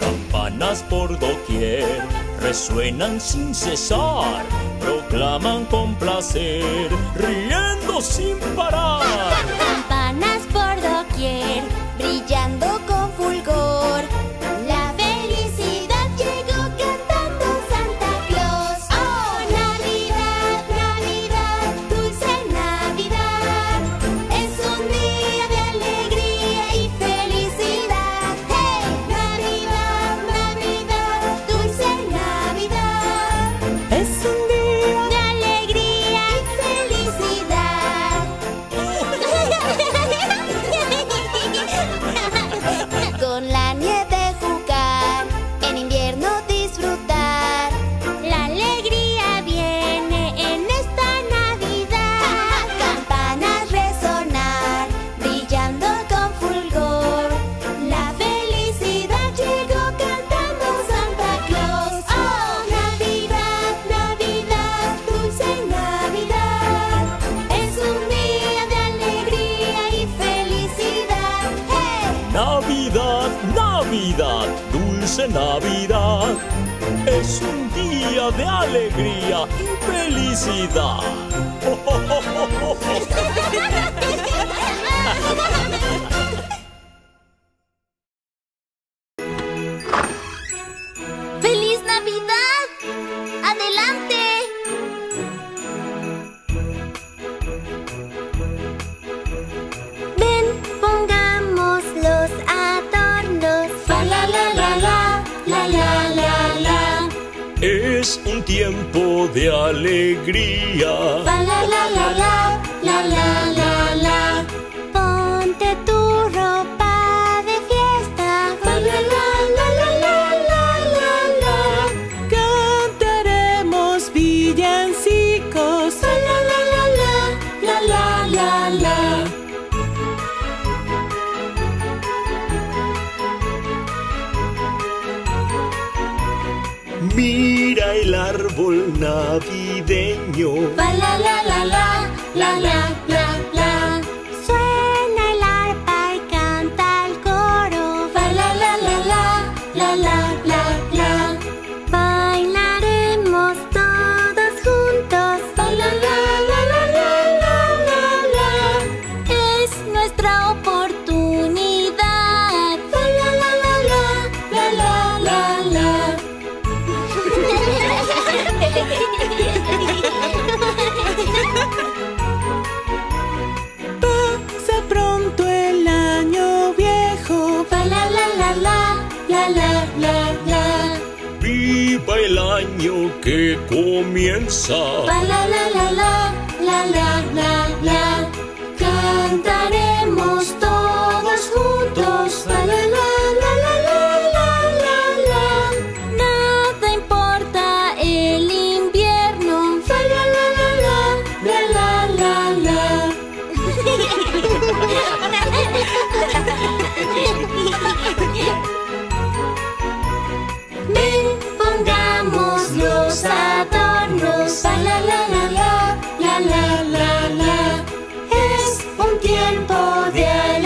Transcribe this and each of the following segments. Campanas por doquier resuenan sin cesar, proclaman con placer, riendo sin parar. Campanas por doquier, brillando con fulgor, la felicidad llegó cantando Santa Claus. ¡Oh! Navidad, Navidad, dulce Navidad, es un día de alegría y felicidad. ¡Hey! Navidad, Navidad, dulce Navidad, es un día de alegría y felicidad. Con la nieve jugar, en invierno disfrutar, la alegría viene en esta Navidad. Campanas resonar, brillando con fulgor, la felicidad llegó cantando Santa Claus. ¡Oh! Navidad, Navidad, dulce Navidad, es un día de alegría y felicidad. ¡Hey! Navidad, Navidad, dulce Navidad, es un día de alegría y felicidad. ¡Feliz Navidad! ¡Adelante! Ven, pongamos los adornos. La la la la la, la la la la. Es un tiempo de alegría. La la la la la, la la la la. Ponte tu ropa de fiesta. La la la la la la la la la. Cantaremos villancicos. La la la la la, la la la la. Mira el árbol navideño. La la la la la, la la la la. Suena el arpa y canta el coro. La la la la la, la la la la. Bailaremos todos juntos. La la la la la la la la la. Es nuestra oportunidad. La la la la la, la la la la. Pasa pronto el año viejo. La la la la la, la la la la. Viva el año que comienza. La la la la la, la la la la. Cantaremos todos juntos. La la la la la la la la la. Nada importa el invierno. La la la la la, la la la la. Ven, pongamos los adornos. La la la la la, la la la la. Es un tiempo de alegría.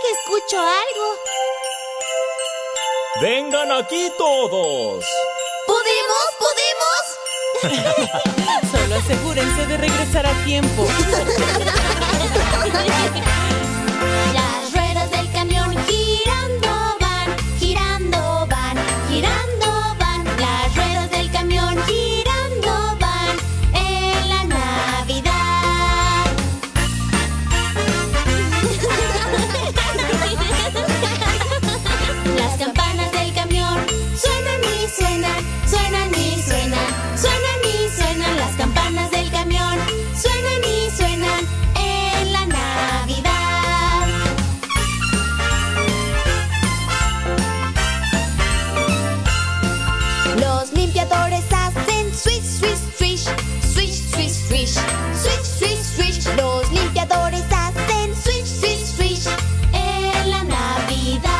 que escucho algo. ¡Vengan aquí todos! ¡Podemos! Solo asegúrense de regresar a tiempo. Las ruedas del camión girando van, girando van, girando van. Las ruedas del camión girando van en la Navidad. Las campanas del camión suenan y suenan, suenan y suenan, suenan y suenan. Las campanas del camión suenan y suenan en la Navidad. Los limpiadores hacen swish, swish, swish, swish, swish, swish, swish, swish, swish. Los limpiadores hacen swish, swish, swish en la Navidad.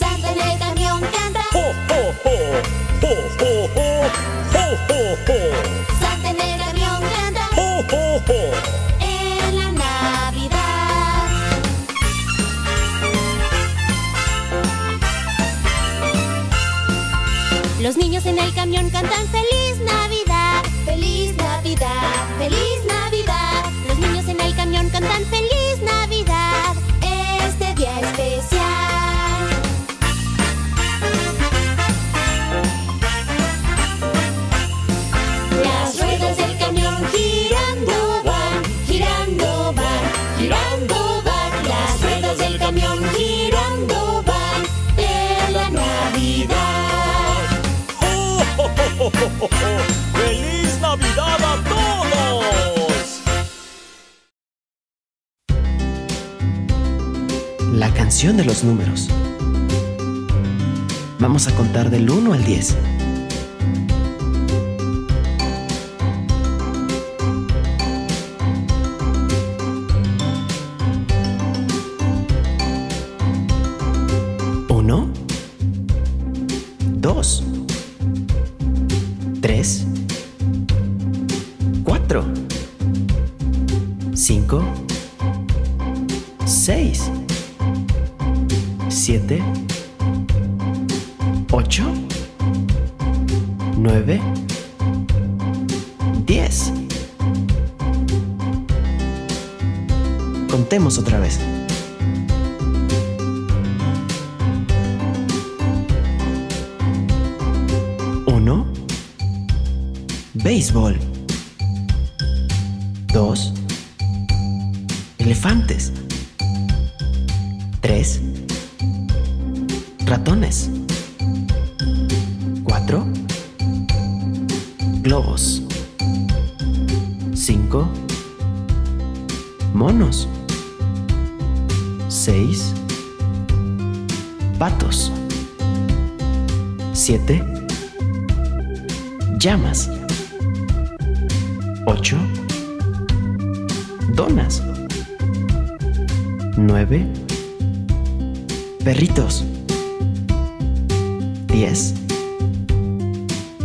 Santa en el camión canta. Ho, ho, ho, ho, ho, ho, ho, ho, ho. Santa en el camión canta. Ho, ho, ho. En la Navidad. Los niños en el camión cantan Feliz Navidad, Feliz Navidad, Feliz Navidad. Los niños en el camión cantan Feliz Navidad, este día especial. Las ruedas del camión girando van, girando van, girando van. Las ruedas del camión girando van en la Navidad. ¡Oh, oh, oh, oh, oh, oh! ¡Feliz Navidad a todos! La canción de los números. Vamos a contar del 1 al 10. 8, 9, 10. Contemos otra vez. 1. Béisbol. 2. Elefantes. 3. Ratones. 4. Globos. 5. Monos. 6. Patos. 7. Llamas. 8. Donas. 9. Perritos. 10.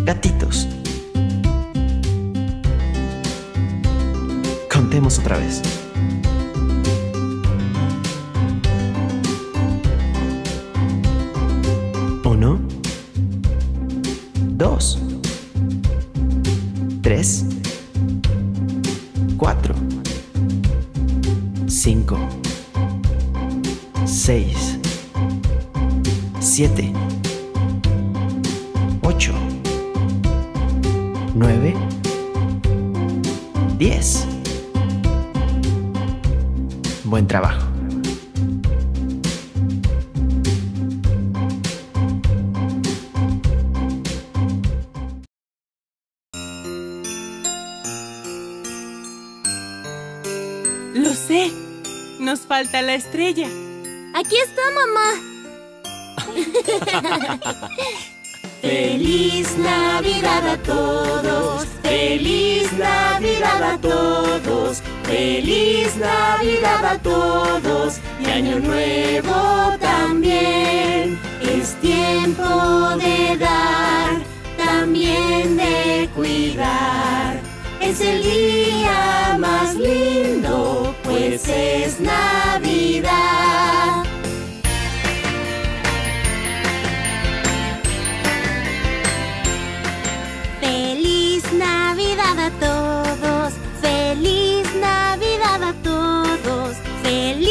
Gatitos. Contemos otra vez. 1, 2, 3, 4, 5, 6, 7, 8, 9, 10. Buen trabajo. Lo sé. Nos falta la estrella. Aquí está, mamá. ¡Feliz Navidad a todos! ¡Feliz Navidad a todos! Feliz Navidad a todos y Año Nuevo también. Es tiempo de dar, también de cuidar. Es el día más lindo, pues es Navidad. ¡Feliz Navidad a todos! ¡Feliz Navidad a todos! ¡Feliz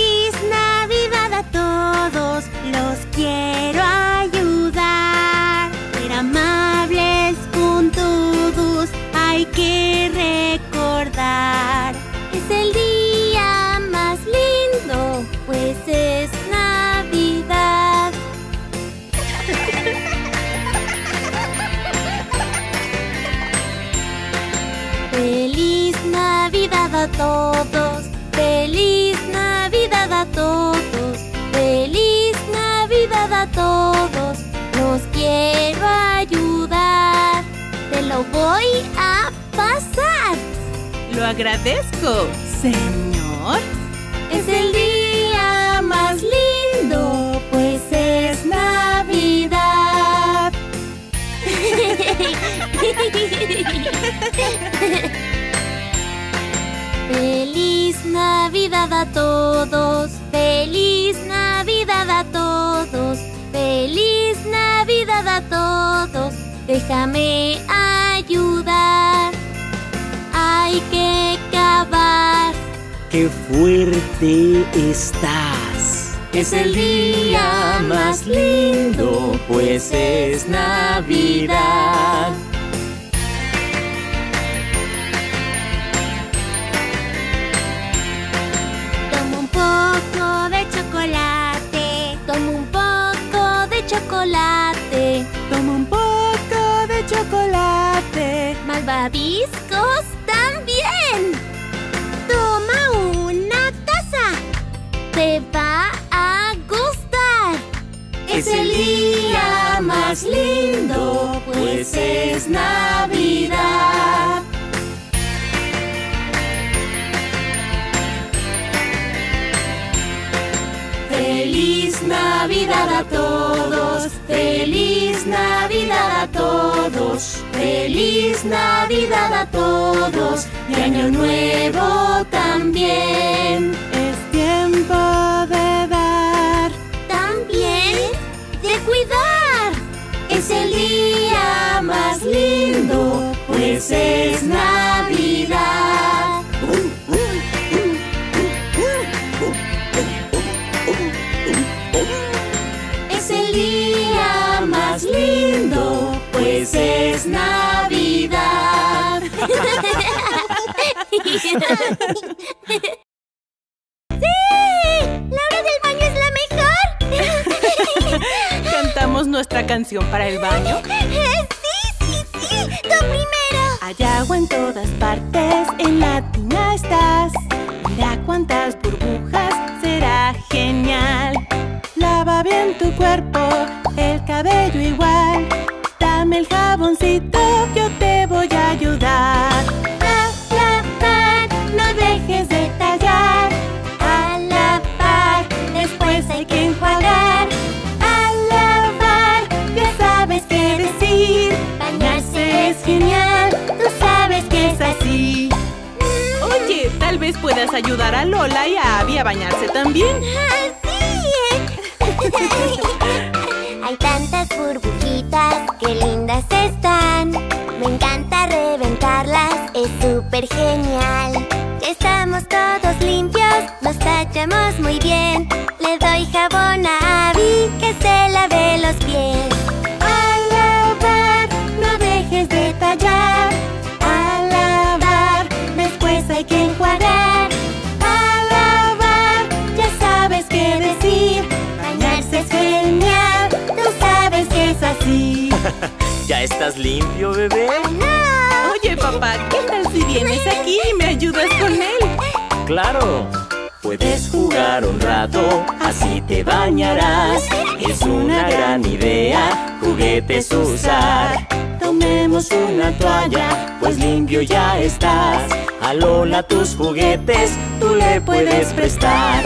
Navidad a todos! ¡Los quiero ayudar! Ser amables con todos hay que recordar. Es el día más lindo, pues es Navidad. ¡Feliz Navidad a todos! ¡Feliz Navidad a todos! ¡Feliz Navidad a todos! ¡Los quiero ayudar! ¡Te lo voy a pasar! ¡Lo agradezco, señor! ¡Es el día más lindo, pues es Navidad! ¡Feliz Navidad a todos! ¡Feliz Navidad a todos! ¡Feliz Navidad a todos! Déjame ayudar, hay que cavar. ¡Qué fuerte estás! Es el día más lindo, pues es Navidad. Toma un poco de chocolate, toma un poco de chocolate, toma un poco de chocolate, malvaviscos también. Toma una taza, te va a gustar. Es el día más lindo, pues es Navidad. ¡Feliz Navidad a todos! ¡Feliz Navidad a todos! ¡Feliz Navidad a todos! ¡Y Año Nuevo también! Es tiempo de dar, también de cuidar. Es el día más lindo, pues es Navidad. Lindo, pues es Navidad. ¡Sí! ¡La hora del baño es la mejor! ¿Cantamos nuestra canción para el baño? ¡Sí, sí, sí! ¡Tú primero! Hay agua en todas partes, en la tina estás. Mira cuántas burbujas, será genial. Lava bien tu cuerpo, el cabello igual. Dame el jaboncito, yo te voy a ayudar. La, la, la, no dejes de tallar. A lavar, después hay que enjuagar. A lavar, ya sabes qué decir. Bañarse es genial, tú sabes que es así. Oye, tal vez puedas ayudar a Lola y a Abby a bañarse también. Hay tantas burbujitas, qué lindas están. Me encanta reventarlas, es súper genial. Ya estamos todos limpios, nos tallamos muy bien. Le doy jabón a Abby, que se lave los pies. A lavar, no dejes de tallar. A lavar, después hay que enjuagar. A lavar, ya sabes qué decir. Bañarse es genial, tú sabes que es así. ¿Ya estás limpio, bebé? ¡No! Oye, papá, ¿qué tal si vienes aquí y me ayudas con él? ¡Claro! Puedes jugar un rato, así te bañarás. Es una gran idea, juguetes usar. Tomemos una toalla, pues limpio ya estás. A A Lola tus juguetes tú le puedes prestar.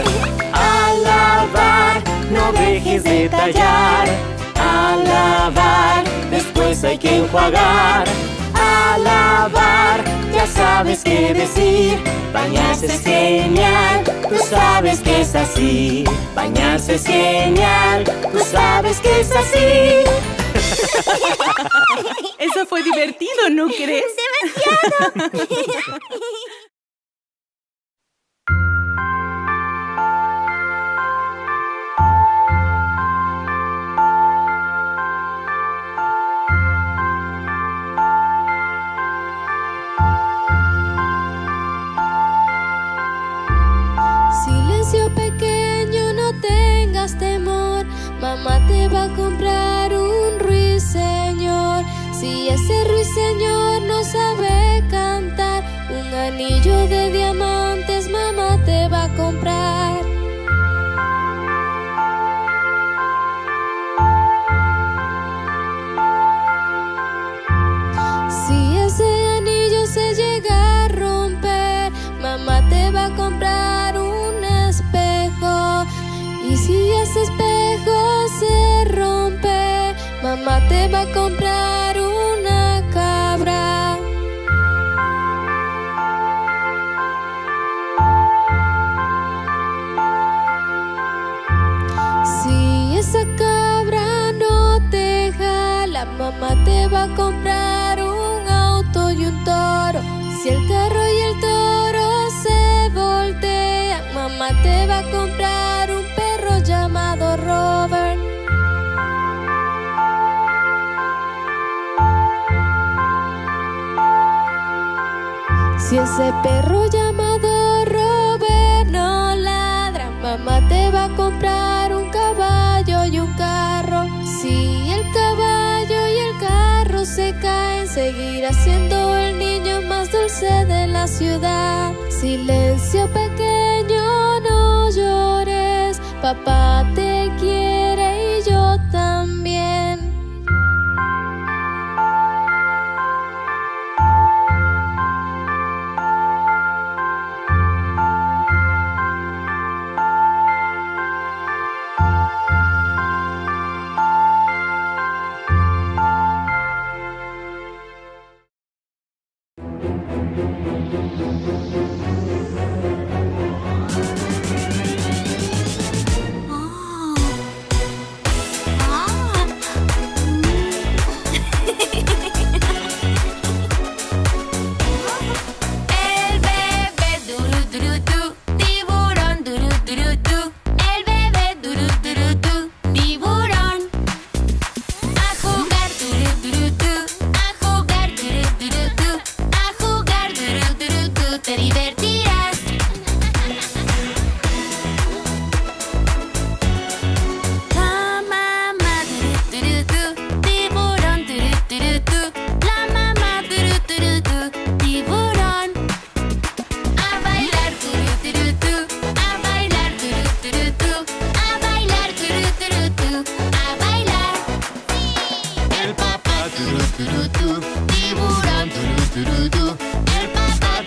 A lavar, no dejes de tallar. A lavar, después hay que enjuagar. A lavar, ya sabes qué decir. Bañarse es genial, tú sabes que es así. Bañarse es genial, tú sabes que es así. Eso fue divertido, ¿no crees? ¡Demasiado! Silencio pequeño, no tengas temor. Mamá te va a comprar un ruiseñor. Si ese ruiseñor no sabe cantar, un anillo de diamantes mamá te va a comprar. Si ese anillo se llega a romper, mamá te va a comprar un espejo. Y si ese espejo se rompe, mamá te va a comprar una cabra. Si esa cabra no te jala, mamá te va a comprar un auto y un toro. Si el carro y el toro se voltean, mamá te va a comprar un perro llamado Robert. Si ese perro llamado Robert no ladra, mamá te va a comprar un caballo y un carro. Si el caballo y el carro se caen, seguirá siendo el niño más dulce de la ciudad. Silencio pequeño, no llores, papá te quiere y yo también. Tiburón, el papá,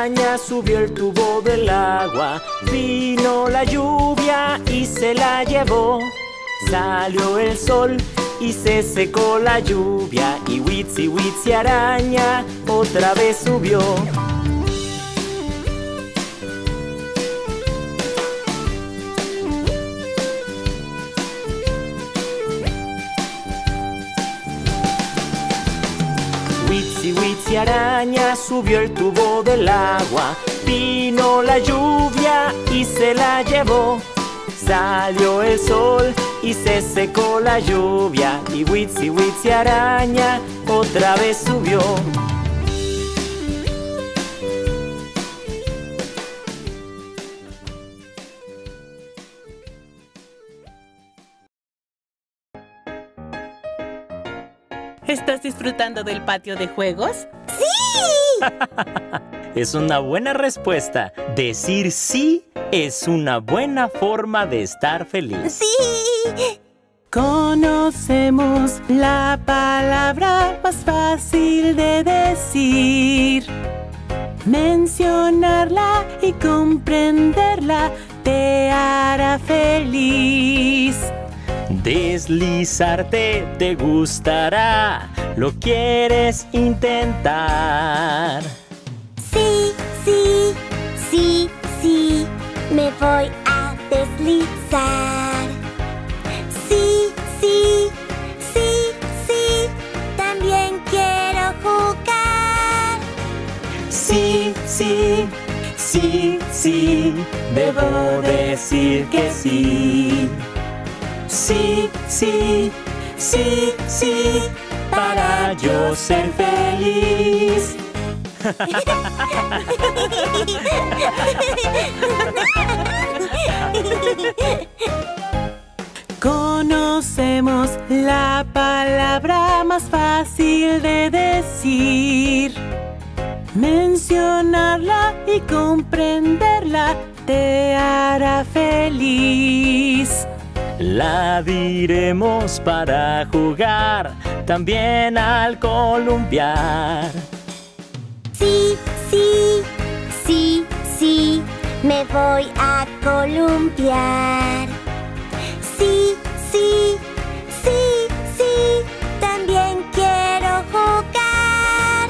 montaña, subió el tubo del agua, vino la lluvia y se la llevó. Salió el sol y se secó la lluvia, y Huitzi Huitzi araña otra vez subió. Huitzi Huitzi araña subió el tubo del agua, vino la lluvia y se la llevó. Salió el sol y se secó la lluvia, y Huitzi Huitzi araña otra vez subió. ¿Estás disfrutando del patio de juegos? ¡Sí! Es una buena respuesta. Decir sí es una buena forma de estar feliz. ¡Sí! Conocemos la palabra más fácil de decir. Mencionarla y comprenderla te hará feliz. Deslizarte te gustará, lo quieres intentar. Sí, sí, sí, sí, me voy a deslizar. Sí, sí, sí, sí, también quiero jugar. Sí, sí, sí, sí, debo decir que sí. Sí, sí, sí, sí, para yo ser feliz. Conocemos la palabra más fácil de decir. Mencionarla y comprenderla te hará feliz. La diremos para jugar, también al columpiar. Sí, sí, sí, sí, me voy a columpiar. Sí, sí, sí, sí, también quiero jugar.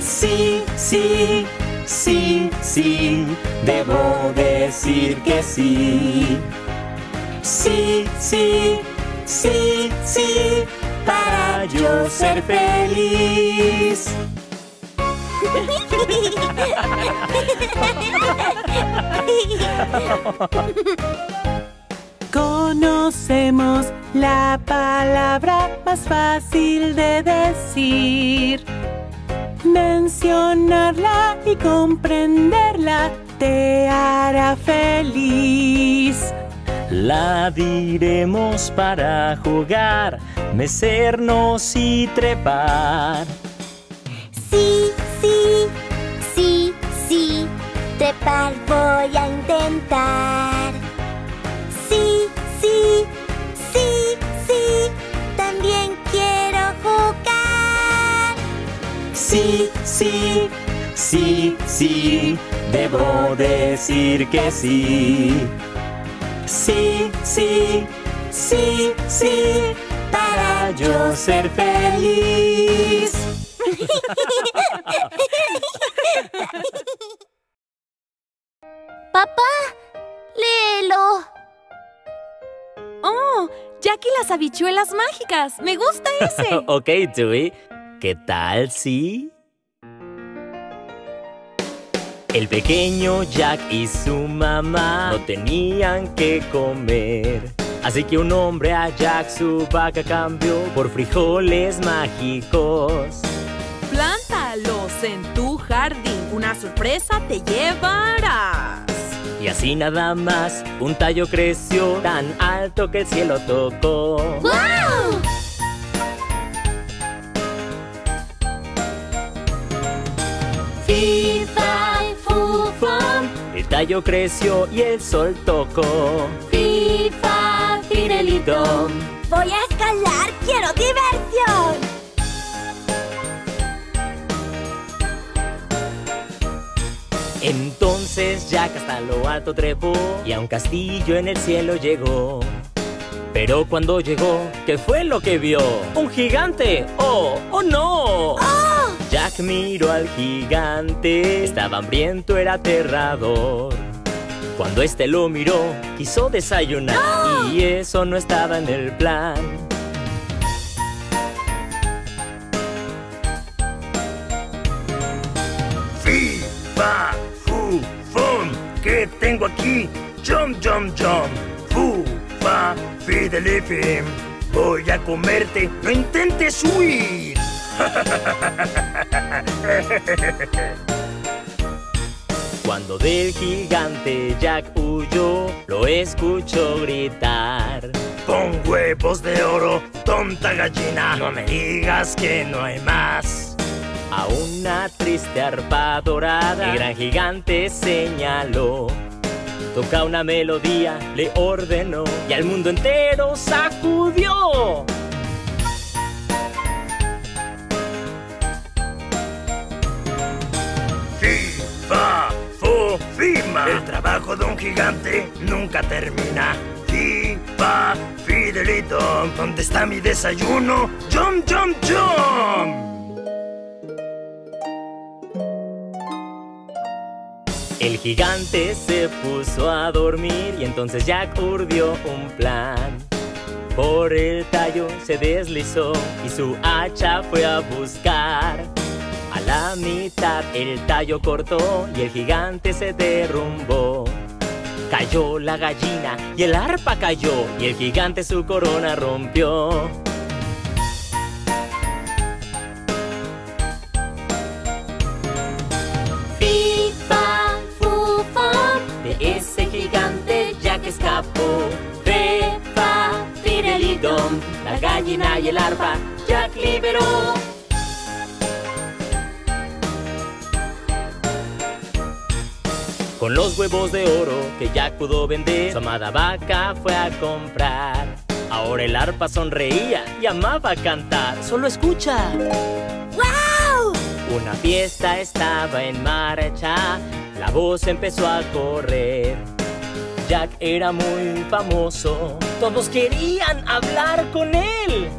Sí, sí, sí, sí, debo decir que sí. Sí, sí, sí, sí, para yo ser feliz. Conocemos la palabra más fácil de decir. Mencionarla y comprenderla te hará feliz. La diremos para jugar, mecernos y trepar. Sí, sí, sí, sí, trepar voy a intentar. Sí, sí, sí, sí, también quiero jugar. Sí, sí, sí, sí, debo decir que sí. Sí, sí, sí, sí, para yo ser feliz. Papá, léelo. Oh, Jackie las habichuelas mágicas. Me gusta ese. Ok, Chewie. ¿Qué tal si...? El pequeño Jack y su mamá no tenían que comer, así que un hombre a Jack su vaca cambió por frijoles mágicos. Plántalos en tu jardín, una sorpresa te llevarás. Y así nada más, un tallo creció tan alto que el cielo tocó. ¡Wow! El tallo creció y el sol tocó. Fifa, Fidelidom. Voy a escalar, quiero diversión. Entonces Jack hasta lo alto trepó y a un castillo en el cielo llegó. Pero cuando llegó, ¿qué fue lo que vio? ¡Un gigante! ¡Oh! ¡Oh no! ¡Ah! Jack miró al gigante, estaba hambriento, era aterrador. Cuando este lo miró, quiso desayunar. ¡Ah! Y eso no estaba en el plan. ¡Fi, fa, fu, fum! ¿Qué tengo aquí? ¡Jum, jum, jum! ¡Fu, fa, fidelifim! Voy a comerte, no intentes huir. Cuando del gigante Jack huyó, lo escuchó gritar: ¡Pon huevos de oro, tonta gallina! No me digas que no hay más. A una triste arpa dorada el gran gigante señaló. Toca una melodía, le ordenó, y al mundo entero sacudió. ¡Fi, fa, fo, fima! El trabajo de un gigante nunca termina. ¡Fi, fa, fidelito! ¿Dónde está mi desayuno? ¡Jum, jum, jum! El gigante se puso a dormir y entonces Jack urdió un plan. Por el tallo se deslizó y su hacha fue a buscar. A la mitad el tallo cortó y el gigante se derrumbó. Cayó la gallina y el arpa cayó y el gigante su corona rompió. Ese gigante Jack escapó. Fe, fa, fidelidom. La gallina y el arpa Jack liberó. Con los huevos de oro que Jack pudo vender, su amada vaca fue a comprar. Ahora el arpa sonreía y amaba cantar. Solo escucha. ¡Wow! Una fiesta estaba en marcha. La voz empezó a correr. Jack era muy famoso. Todos querían hablar con él.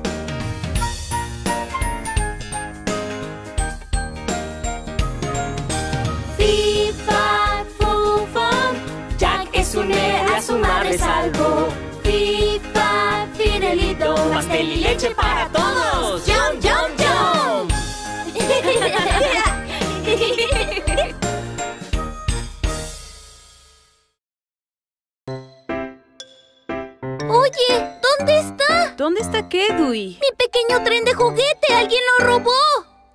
Fi, fa, fu, fum. Jack es un héroe, a su madre salvó. Fi, fa, fidelito. Pastel y leche para todos. Yum, yum, yum. Oye, ¿dónde está? ¿Dónde está qué, Dewey? ¡Mi pequeño tren de juguete! ¡Alguien lo robó!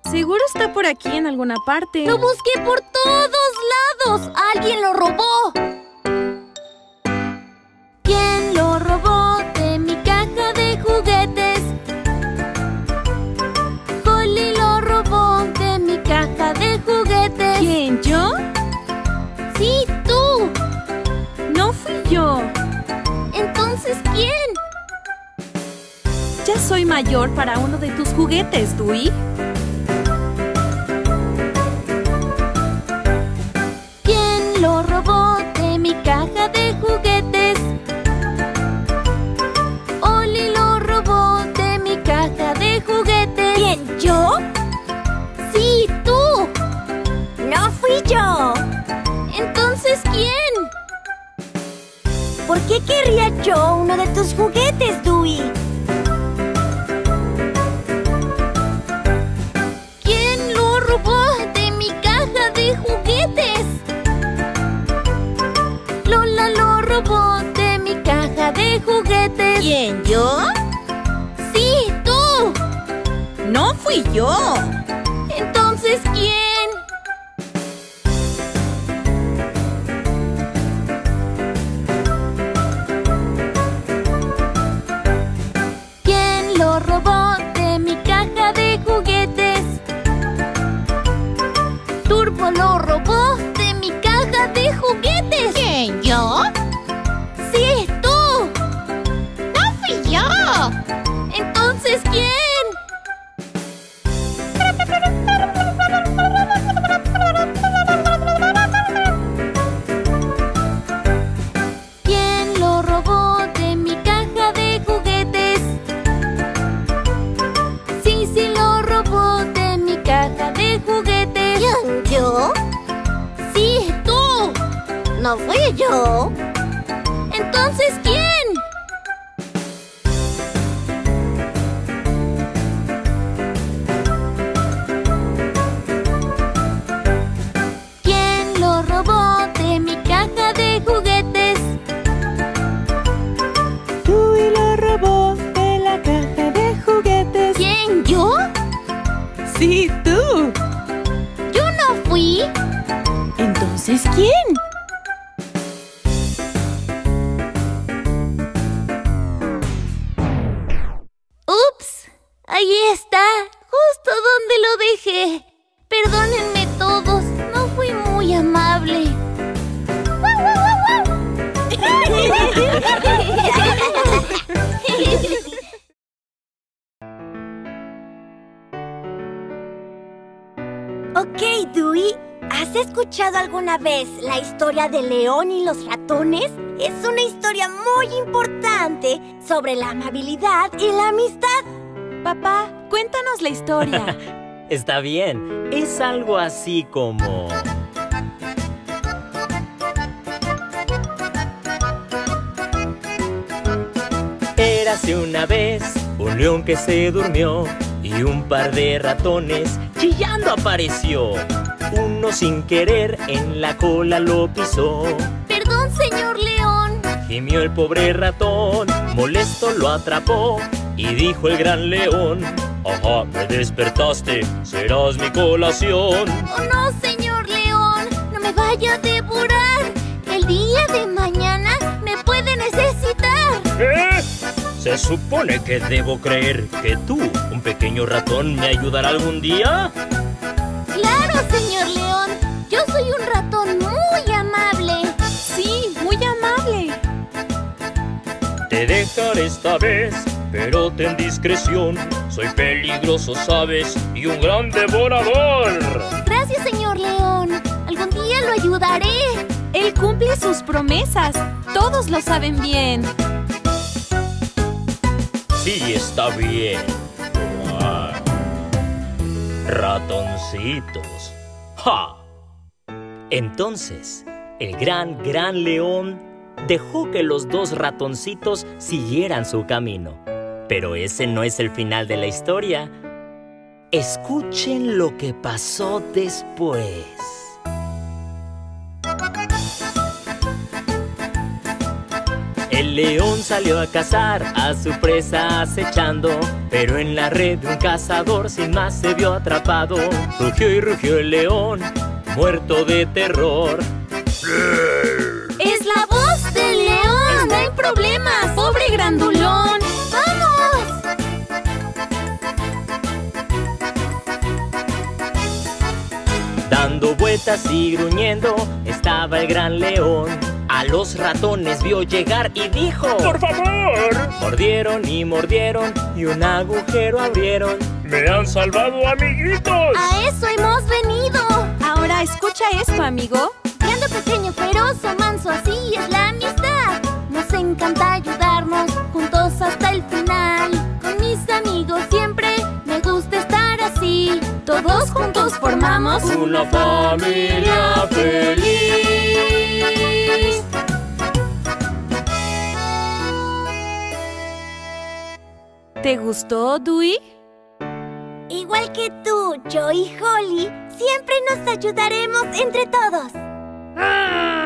Seguro está por aquí en alguna parte. ¡Lo busqué por todos lados! ¡Alguien lo robó! ¿Quién lo robó de mi caja de juguetes? Polly lo robó de mi caja de juguetes. ¿Quién, yo? ¡Sí, tú! No fui yo. ¿Entonces quién? Ya soy mayor para uno de tus juguetes, Dewey. ¿Quién lo robó de mi caja de juguetes? Oli lo robó de mi caja de juguetes. ¿Quién, yo? Sí, tú. No fui yo. ¿Entonces quién? ¿Por qué querría yo uno de tus juguetes, Dewey? ¿Quién lo robó de mi caja de juguetes? Lola lo robó de mi caja de juguetes. ¿Quién, yo? Sí, tú. No fui yo. Entonces, ¿quién? Lo robó de mi caja de juguetes. ¿Quién, yo? Sí, tú. No fui yo. ¿Entonces quién? ¿No fui yo? ¿Entonces quién? ¿Quién lo robó de mi caja de juguetes? Dewey lo robó de la caja de juguetes. ¿Quién, yo? Sí, tú. Yo no fui. ¿Entonces quién? ¡Ups! Ahí está, justo donde lo dejé. Perdónenme todos, no fui muy amable. Ok, Dewey, ¿has escuchado alguna vez la historia de León y los ratones? Es una historia muy importante sobre la amabilidad y la amistad. Papá, cuéntanos la historia. Está bien. Es algo así como... Érase una vez un león que se durmió y un par de ratones chillando apareció. Uno sin querer en la cola lo pisó. Perdón, señor león, gimió el pobre ratón. Molesto lo atrapó y dijo el gran león: ajá, me despertaste, serás mi colación. Oh no, señor león, no me vaya a devorar. El día de mañana me puede necesitar. ¿Eh? Se supone que debo creer que tú, un pequeño ratón, me ayudará algún día. ¡Claro, señor león! ¡Yo soy un ratón muy amable! ¡Sí, muy amable! Te dejaré esta vez, pero ten discreción. Soy peligroso, ¿sabes? Y un gran devorador. Gracias, señor león. Algún día lo ayudaré. Él cumple sus promesas. Todos lo saben bien. Sí, está bien. Ratoncitos. ¡Ja! Entonces, el gran león dejó que los dos ratoncitos siguieran su camino. Pero ese no es el final de la historia. Escuchen lo que pasó después. El león salió a cazar, a su presa acechando, pero en la red de un cazador sin más se vio atrapado. Rugió y rugió el león, muerto de terror. ¡Es la voz del león! ¡No hay problemas, pobre grandulón! ¡Vamos! Dando vueltas y gruñendo estaba el gran león. A los ratones vio llegar y dijo: ¡por favor! Mordieron y mordieron y un agujero abrieron. ¡Me han salvado, amiguitos! ¡A eso hemos venido! Ahora escucha esto, amigo. Grande, pequeño, feroz o manso, así es la amistad. Nos encanta ayudarnos juntos hasta el final. Con mis amigos siempre me gusta estar así. Todos juntos formamos una familia feliz. ¿Te gustó, Dewey? Igual que tú, yo y Holly, siempre nos ayudaremos entre todos. ¡Ah!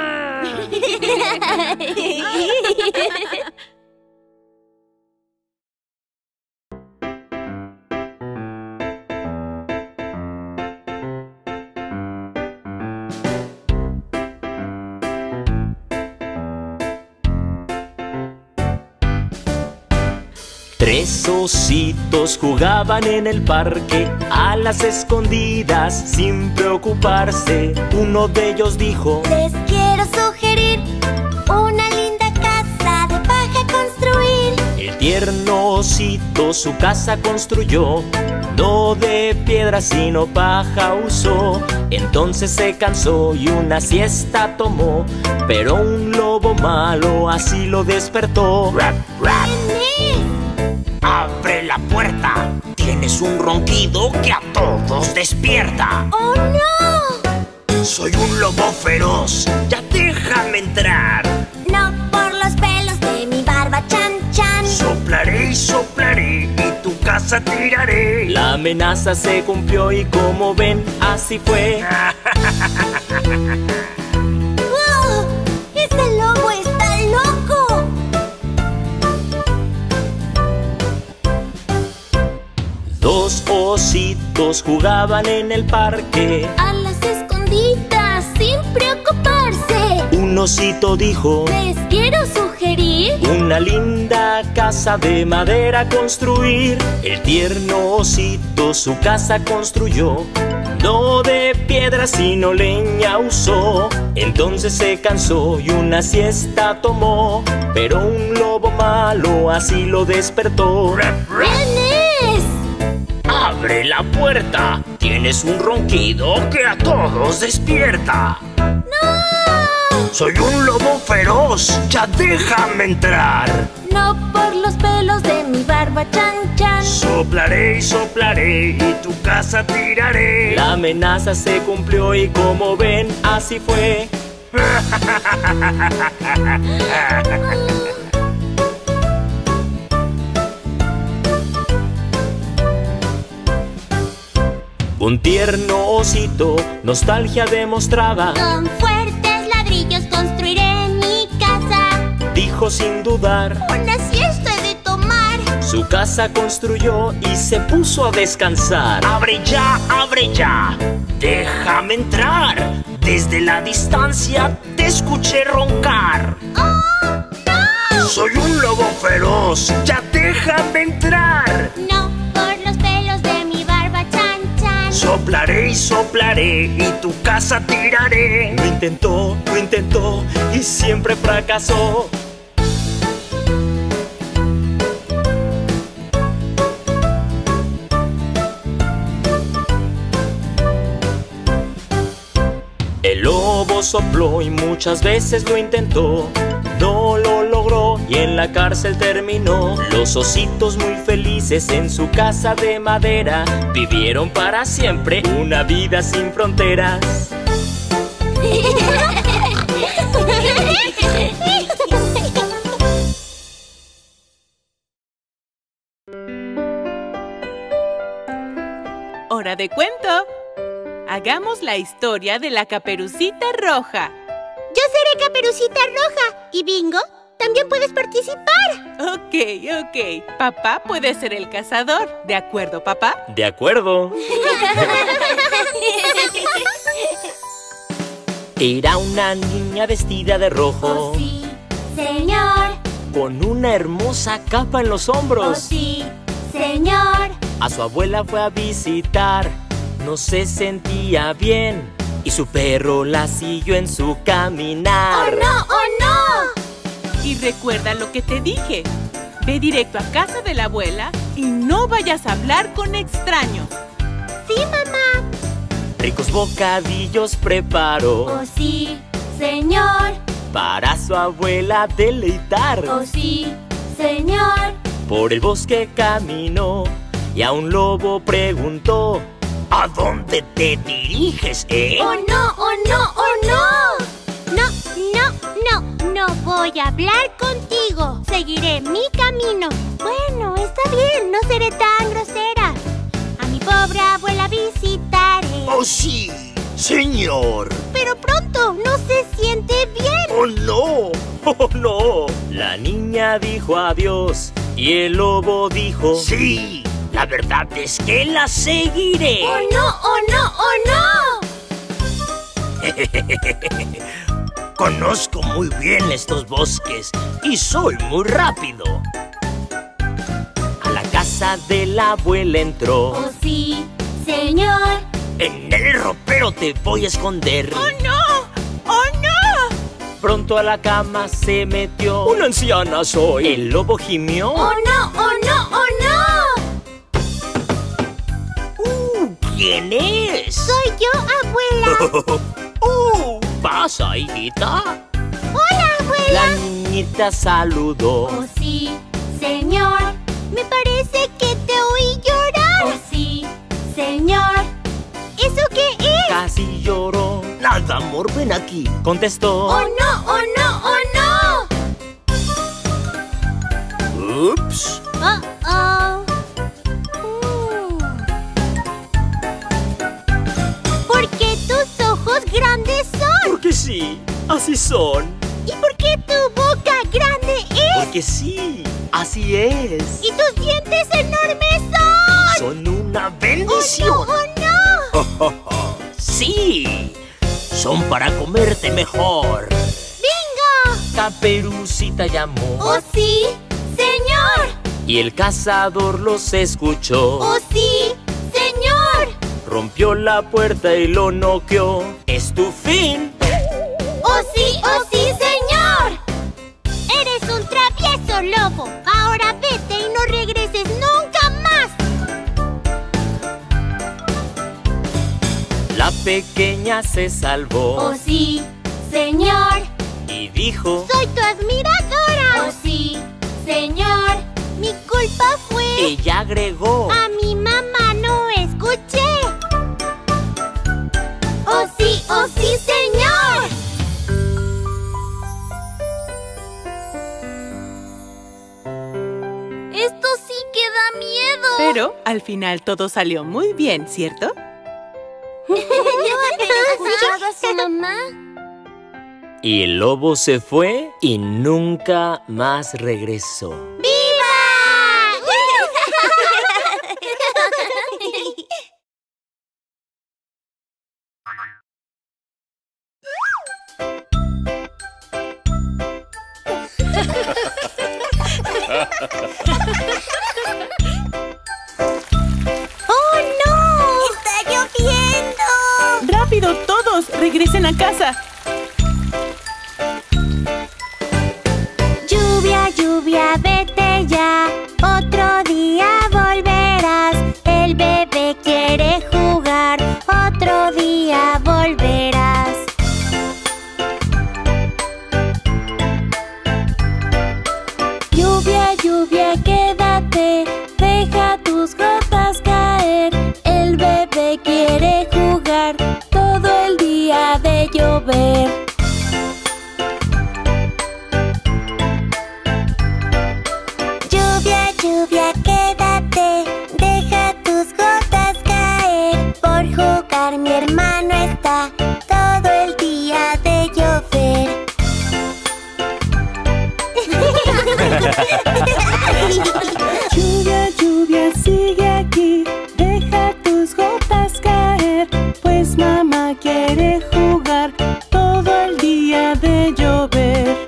Tres ositos jugaban en el parque, a las escondidas sin preocuparse. Uno de ellos dijo: les quiero sugerir una linda casa de paja construir. El tierno osito su casa construyó, no de piedra sino paja usó. Entonces se cansó y una siesta tomó, pero un lobo malo así lo despertó. ¡Rap, rap! ¡Abre la puerta! Tienes un ronquido que a todos despierta. ¡Oh, no! Soy un lobo feroz, ya déjame entrar. No por los pelos de mi barba, chan chan. Soplaré y soplaré y tu casa tiraré. La amenaza se cumplió y como ven, así fue. ¡Wow! ¡Este lobo está loco! Dos ositos jugaban en el parque, a las escondidas sin preocuparse. Un osito dijo: les quiero sugerir una linda casa de madera construir. El tierno osito su casa construyó, no de piedra sino leña usó. Entonces se cansó y una siesta tomó, pero un lobo malo así lo despertó. ¿Quién es? ¡Abre la puerta! Tienes un ronquido que a todos despierta. ¡No! Soy un lobo feroz, ya déjame entrar. No por los pelos de mi barba, chan chan. Soplaré y soplaré y tu casa tiraré. La amenaza se cumplió y como ven, así fue. Un tierno osito nostalgia demostraba: con fuertes ladrillos construiré mi casa. Dijo sin dudar: una siesta he de tomar. Su casa construyó y se puso a descansar. Abre ya, déjame entrar. Desde la distancia te escuché roncar. ¡Oh, no! Soy un lobo feroz, ya déjame entrar. No por los pelos de mi barba, chan chan. Soplaré y soplaré y tu casa tiraré. Lo intentó y siempre fracasó. El lobo sopló y muchas veces lo intentó, no lo logró y en la cárcel terminó. Los ositos muy felices en su casa de madera vivieron para siempre una vida sin fronteras. ¡Hora de cuento! Hagamos la historia de la Caperucita Roja. Yo seré Caperucita Roja. ¿Y Bingo? También puedes participar. Ok. Papá puede ser el cazador. ¿De acuerdo, papá? De acuerdo. Era una niña vestida de rojo. Oh, sí, señor. Con una hermosa capa en los hombros. Oh, sí, señor. A su abuela fue a visitar. No se sentía bien y su perro la siguió en su caminar. ¡Oh, no! ¡Oh, no! Y recuerda lo que te dije. Ve directo a casa de la abuela y no vayas a hablar con extraños. ¡Sí, mamá! Ricos bocadillos preparó. ¡Oh, sí, señor! Para su abuela deleitar. ¡Oh, sí, señor! Por el bosque caminó y a un lobo preguntó: ¿a dónde te diriges, eh? ¡Oh, no! ¡Oh, no! ¡Oh, no! No, no, no, no voy a hablar contigo. Seguiré mi camino. Bueno, está bien, no seré tan grosera. A mi pobre abuela visitaré. ¡Oh, sí, señor! Pero pronto, no se siente bien. ¡Oh, no! ¡Oh, no! La niña dijo adiós y el lobo dijo: ¡sí! La verdad es que la seguiré. ¡Oh, no! ¡Oh, no! ¡Oh, no! Conozco muy bien estos bosques y soy muy rápido. A la casa de la abuela entró. ¡Oh, sí, señor! En el ropero te voy a esconder. ¡Oh, no! ¡Oh, no! Pronto a la cama se metió. ¡Una anciana soy! El lobo gimió. ¡Oh, no! ¡Oh, no! ¡Oh, no! ¿Quién es? Soy yo, abuela. Pasa, hijita. Hola, abuela. La niñita saludó. Oh, sí, señor. Me parece que te oí llorar. Oh, sí, señor. ¿Eso qué es? Casi lloró. Nada, amor, ven aquí. Contestó. ¡Oh, no! ¡Oh, no! ¡Oh, no! ¡Ups! ¡Oh, oh! ¿Por qué tus ojos grandes son? Porque sí, así son. ¿Y por qué tu boca grande es? Porque sí, así es. ¿Y tus dientes enormes son? Son una bendición. ¡Oh, no! ¡Oh, no! ¡Sí! Son para comerte mejor. ¡Bingo! Caperucita llamó. ¡Oh, sí, señor! Y el cazador los escuchó. ¡Oh, sí, señor! Rompió la puerta y lo noqueó. ¡Es tu fin! ¡Oh, sí, señor! ¡Eres un travieso lobo! ¡Ahora vete y no regreses nunca más! La pequeña se salvó. ¡Oh, sí, señor! Y dijo: ¡Soy tu admiradora! ¡Oh, sí, señor! Mi culpa fue... Ella agregó: a mi mamá no escuché. Oh sí, señor. Esto sí que da miedo. Pero al final todo salió muy bien, ¿cierto? ¿No escuchado a su mamá? Y el lobo se fue y nunca más regresó. ¡Oh, no! ¡Está lloviendo! ¡Rápido, todos! ¡Regresen a casa! Lluvia, lluvia, vete ya. Otro día volverás. El bebé quiere jugar. Otro día volverás. Lluvia, lluvia, quédate, deja tus gotas caer. El bebé quiere jugar todo el día de llover. Lluvia, lluvia, quédate, deja tus gotas caer. Por jugar mi hermano está todo el día de llover. Lluvia, lluvia, sigue aquí. Deja tus gotas caer. Pues mamá quiere jugar todo el día de llover.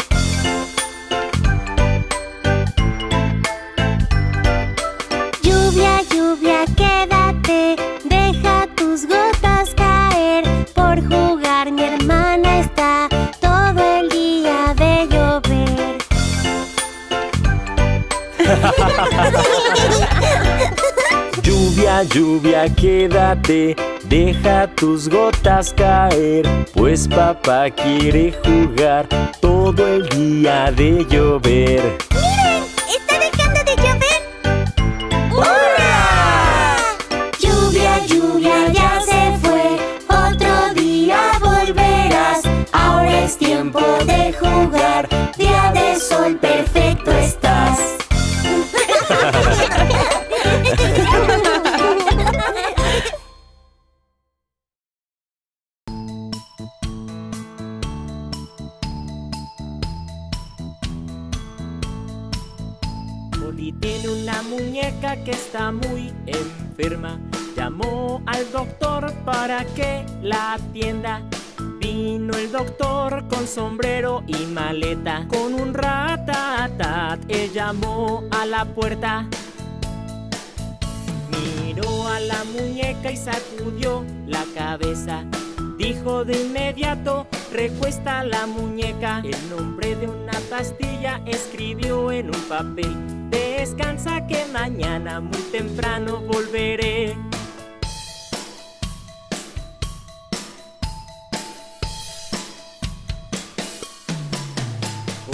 Lluvia, lluvia, quédate. Deja tus gotas caer. Por jugar mi hermana está todo el día de llover. Lluvia, lluvia, quédate, deja tus gotas caer. Pues papá quiere jugar todo el día de llover. ¡Miren! ¡Está dejando de llover! ¡Hurra! Lluvia, lluvia, ya se fue. Otro día volverás. Ahora es tiempo de jugar. Día de sol, perfecto estás. Molly tiene una muñeca que está muy enferma. Llamó al doctor para que la atienda. Vino el doctor con sombrero y maleta. Con un ratatat él llamó a la puerta. Miró a la muñeca y sacudió la cabeza. Dijo de inmediato: recuesta la muñeca. El nombre de una pastilla escribió en un papel. Descansa que mañana muy temprano volveré.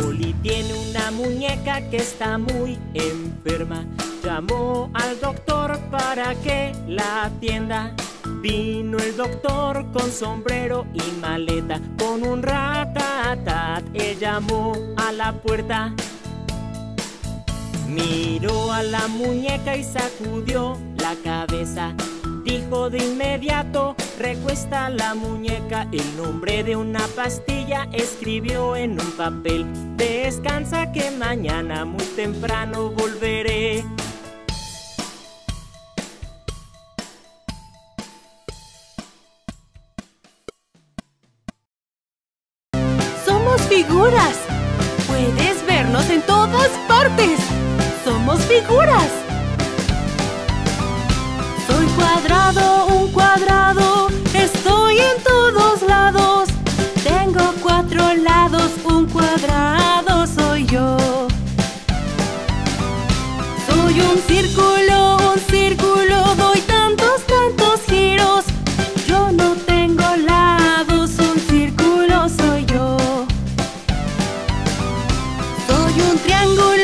Oli tiene una muñeca que está muy enferma. Llamó al doctor para que la atienda. Vino el doctor con sombrero y maleta, con un ratatat, él llamó a la puerta. Miró a la muñeca y sacudió la cabeza. Dijo de inmediato, recuesta la muñeca. El nombre de una pastilla escribió en un papel. Descansa que mañana muy temprano volveré. ¡Somos figuras! ¡Puedes vernos en todas partes! ¡Somos figuras! Soy cuadrado, un cuadrado, estoy en todos lados. Tengo cuatro lados, un cuadrado soy yo. Soy un círculo, doy tantos, tantos giros. Yo no tengo lados, un círculo soy yo. Soy un triángulo,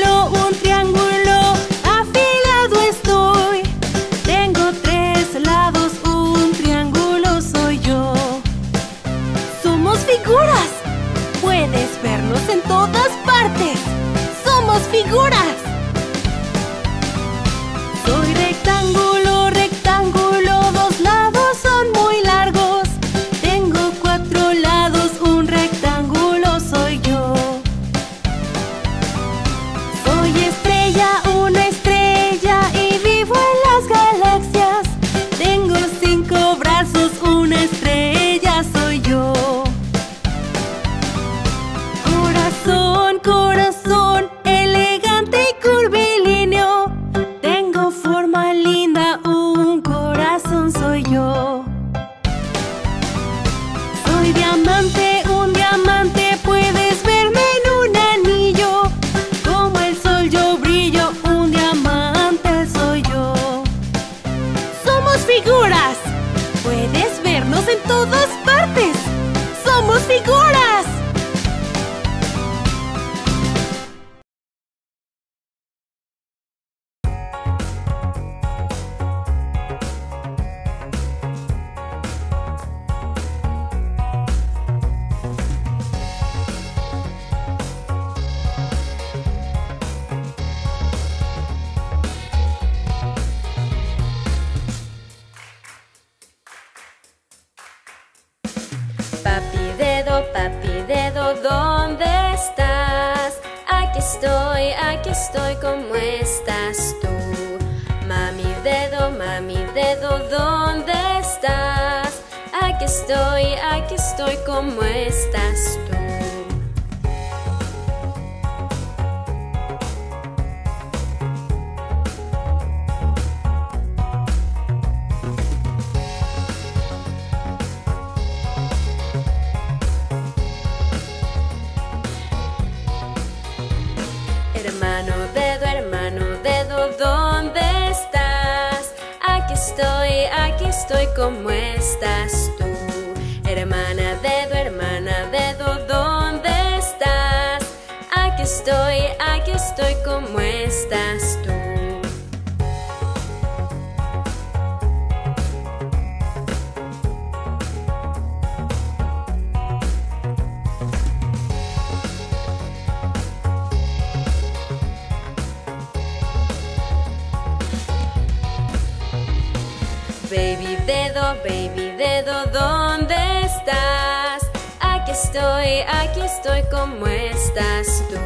figuras. Puedes vernos en todas partes. ¡Somos figuras! Soy rectángulo, rectángulo, dos lados son muy largos. Tengo cuatro lados, un rectángulo soy yo. Soy estrella, una estrella y vivo en las galaxias. Tengo cinco brazos, una estrella soy yo. Corazón, corazón, elegante y curvilíneo. Tengo forma linda, un corazón soy yo. Soy diamante, un diamante, puedes verme en un anillo. Como el sol yo brillo, un diamante soy yo. ¡Somos figuras! Puedes vernos en todas partes. ¡Somos figuras! Papi dedo, ¿dónde estás? Aquí estoy, ¿cómo estás tú? Mami dedo, ¿dónde estás? Aquí estoy, ¿cómo estás tú? Hermano dedo, ¿dónde estás? Aquí estoy, ¿cómo estás tú? Hermana dedo, ¿dónde estás? Aquí estoy, ¿cómo estás tú? Baby dedo, ¿dónde estás? Aquí estoy, ¿cómo estás tú?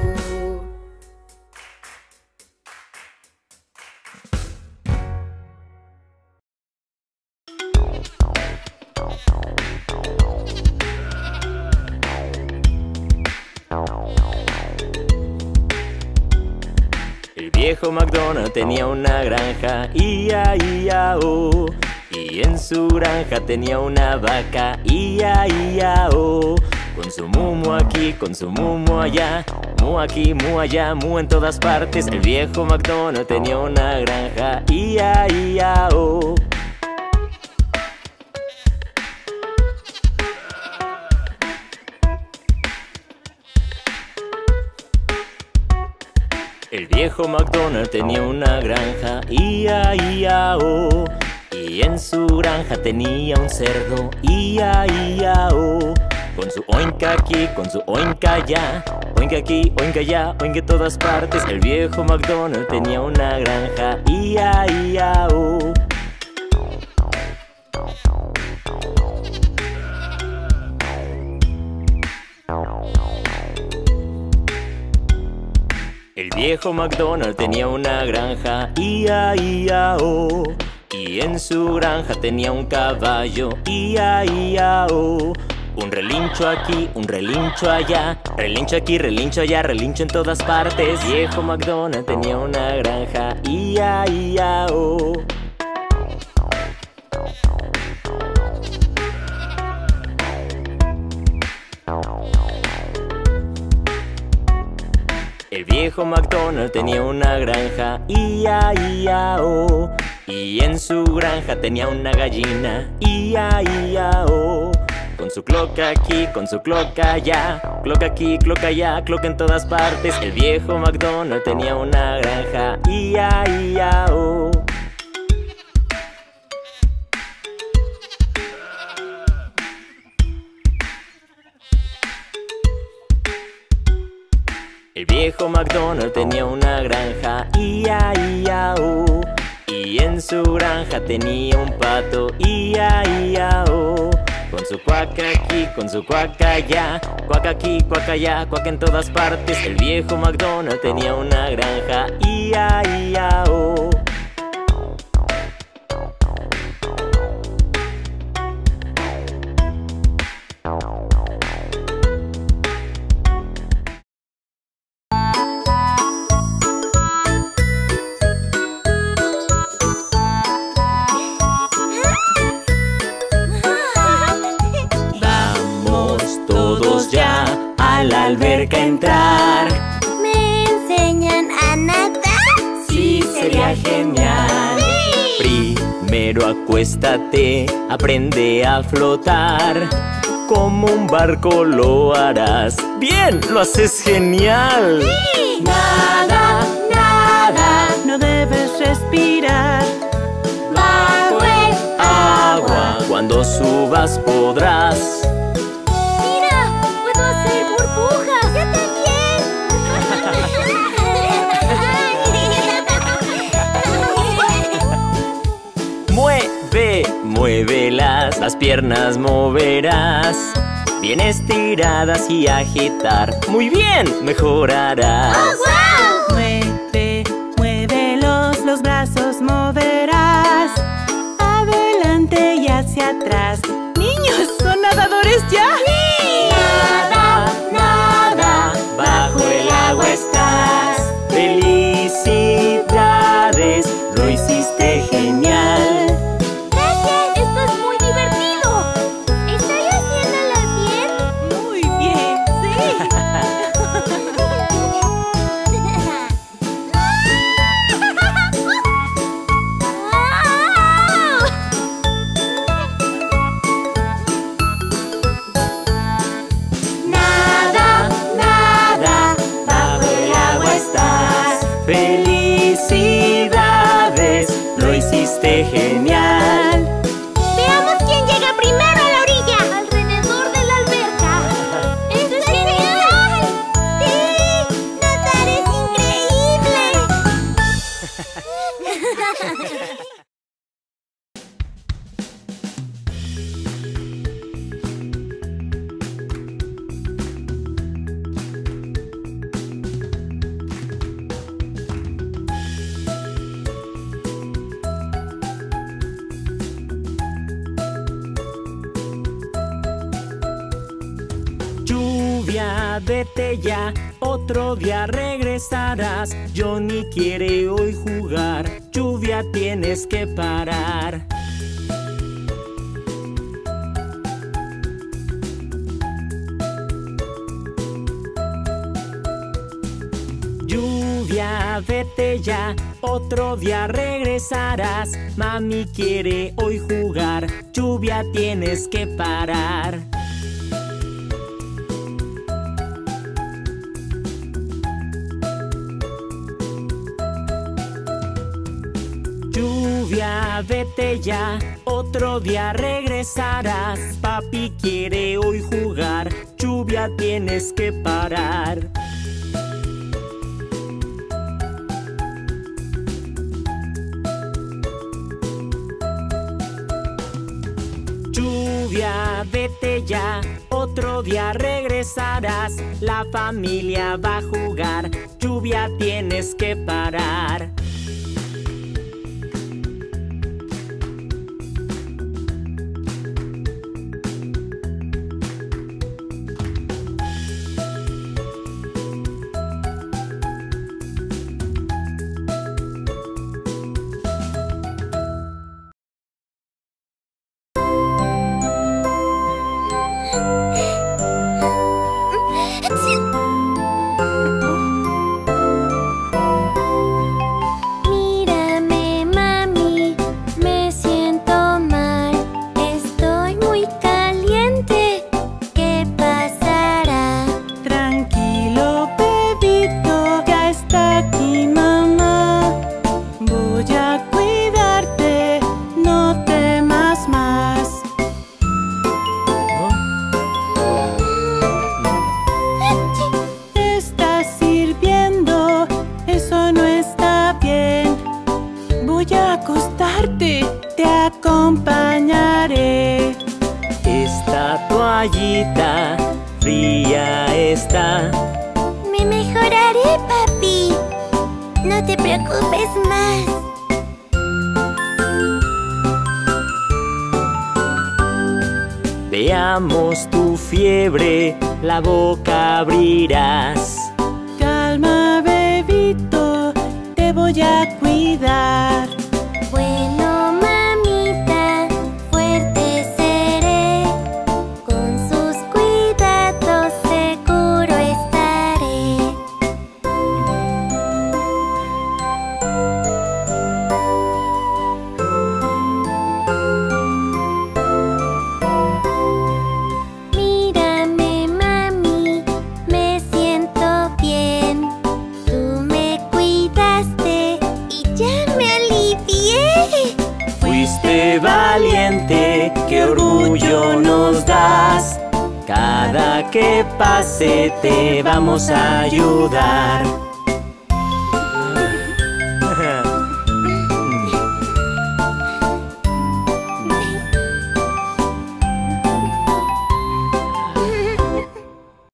El viejo McDonald tenía una granja, ia-ia-o. Y en su granja tenía una vaca, ia-ia-o. Con su mu-mu aquí, con su mu-mu allá, mu aquí, mu allá, mu en todas partes. El viejo McDonald tenía una granja, ia-ia-o. El viejo McDonald tenía una granja, ia-ia-o. Y en su granja tenía un cerdo, ia, ia, oh. Con su oinka aquí, con su oinka allá, oinka aquí, oinka allá, oinka en todas partes. El viejo McDonald tenía una granja, ia, ia, oh. El viejo McDonald tenía una granja, ia, ia, oh. Y en su granja tenía un caballo, ia, ia, oh. Un relincho aquí, un relincho allá, relincho aquí, relincho allá, relincho en todas partes. El viejo McDonald tenía una granja, ia, ia, oh. El viejo McDonald tenía una granja, ia, ia, oh. Y en su granja tenía una gallina, ia, ia, oh. Con su cloca aquí, con su cloca allá, cloca aquí, cloca allá, cloca en todas partes. El viejo McDonald tenía una granja, ia, ia, oh. El viejo McDonald tenía una granja, ia, ia, oh. Y en su granja tenía un pato, ia, ia, oh. Con su cuaca aquí, con su cuaca allá, cuaca aquí, cuaca allá, cuaca en todas partes. El viejo McDonald tenía una granja, ia, ia, oh. La alberca entrar. ¿Me enseñan a nadar? Sí, sería genial. Sí. Primero acuéstate, aprende a flotar. Como un barco lo harás. ¡Bien! ¡Lo haces genial! Sí. Nada, nada, no debes respirar. Bajo el agua, cuando subas podrás. Muévelas, las piernas moverás. Bien estiradas y agitar. ¡Muy bien! Mejorarás. ¡Oh, wow! Mueve, muévelos, los brazos moverás. Adelante y hacia atrás. ¡Niños! ¿Son nadadores ya? ¡Sí! Nada, nada, bajo el agua estás. ¡Felicidades! Lo hiciste genial. Vete ya, otro día regresarás. Johnny quiere hoy jugar. Lluvia, tienes que parar. Lluvia, vete ya, otro día regresarás. Mami quiere hoy jugar. Lluvia, tienes que parar. Yeah. Niña, vete ya, otro día regresarás. Papi quiere hoy jugar, lluvia tienes que parar. Lluvia, vete ya, otro día regresarás. La familia va a jugar, lluvia tienes que parar. Veamos tu fiebre, la boca abrirás. Calma, bebito, te voy a cuidar. Bueno, mamita, fuerte seré. Con sus cuidados seguro estaré. Valiente, qué orgullo nos das. Cada que pase te vamos a ayudar.